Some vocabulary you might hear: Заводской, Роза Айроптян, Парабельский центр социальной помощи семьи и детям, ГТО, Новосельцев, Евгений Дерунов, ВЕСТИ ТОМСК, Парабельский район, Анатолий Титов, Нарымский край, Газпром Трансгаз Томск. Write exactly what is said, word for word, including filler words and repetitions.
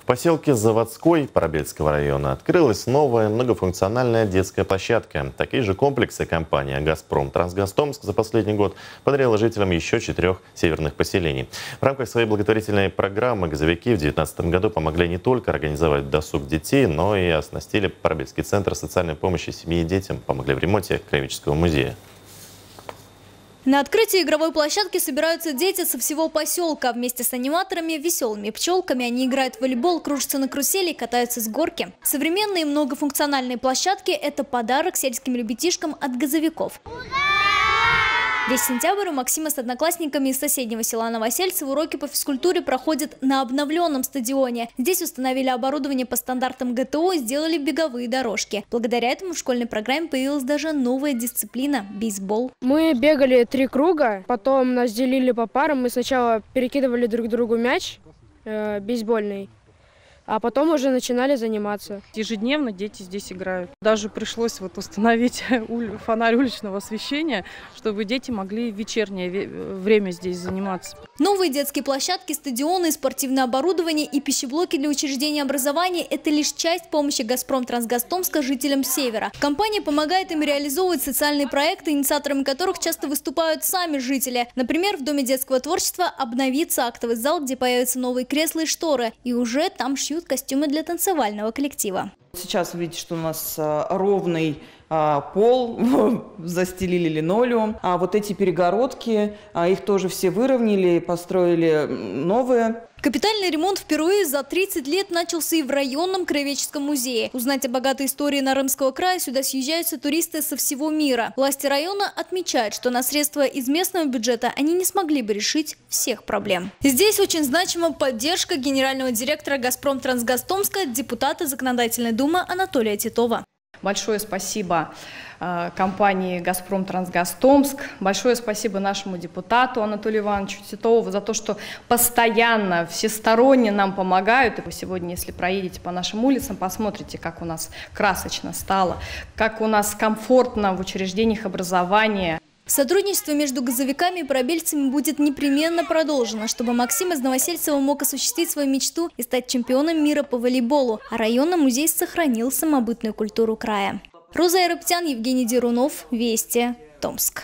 В поселке Заводской Парабельского района открылась новая многофункциональная детская площадка. Такие же комплексы компания «Газпром Трансгаз Томск» за последний год подарила жителям еще четырех северных поселений. В рамках своей благотворительной программы газовики в две тысячи девятнадцатом году помогли не только организовать досуг детей, но и оснастили Парабельский центр социальной помощи семьи и детям, помогли в ремонте краеведческого музея. На открытии игровой площадки собираются дети со всего поселка. Вместе с аниматорами, веселыми пчелками они играют в волейбол, кружатся на карусели и катаются с горки. Современные многофункциональные площадки – это подарок сельским ребятишкам от газовиков. Весь сентябрь у Максима с одноклассниками из соседнего села Новосельцев уроки по физкультуре проходят на обновленном стадионе. Здесь установили оборудование по стандартам ГТО и сделали беговые дорожки. Благодаря этому в школьной программе появилась даже новая дисциплина – бейсбол. Мы бегали три круга, потом нас делили по парам. Мы сначала перекидывали друг другу мяч э, бейсбольный, а потом уже начинали заниматься. Ежедневно дети здесь играют. Даже пришлось вот установить фонарь уличного освещения, чтобы дети могли в вечернее время здесь заниматься. Новые детские площадки, стадионы, спортивное оборудование и пищеблоки для учреждений образования – это лишь часть помощи «Газпром Трансгаз Томска» жителям Севера. Компания помогает им реализовывать социальные проекты, инициаторами которых часто выступают сами жители. Например, в Доме детского творчества обновится актовый зал, где появятся новые кресла и шторы. И уже там шьют костюмы для танцевального коллектива. Сейчас видите, что у нас ровный пол, застелили линолеум. А вот эти перегородки, их тоже все выровняли и построили новые. Капитальный ремонт впервые за тридцать лет начался и в районном краеведческом музее. Узнать о богатой истории Нарымского края сюда съезжаются туристы со всего мира. Власти района отмечают, что на средства из местного бюджета они не смогли бы решить всех проблем. Здесь очень значима поддержка генерального директора «Газпром Трансгаз Томска», депутата Законодательной думы Анатолия Титова. Большое спасибо компании «Газпром Трансгаз Томск». Большое спасибо нашему депутату Анатолию Ивановичу Титову за то, что постоянно, всесторонне нам помогают. И сегодня, если проедете по нашим улицам, посмотрите, как у нас красочно стало, как у нас комфортно в учреждениях образования. Сотрудничество между газовиками и парабельцами будет непременно продолжено, чтобы Максим из Новосельцева мог осуществить свою мечту и стать чемпионом мира по волейболу. А районный музей сохранил самобытную культуру края. Роза Айроптян, Евгений Дерунов, Вести, Томск.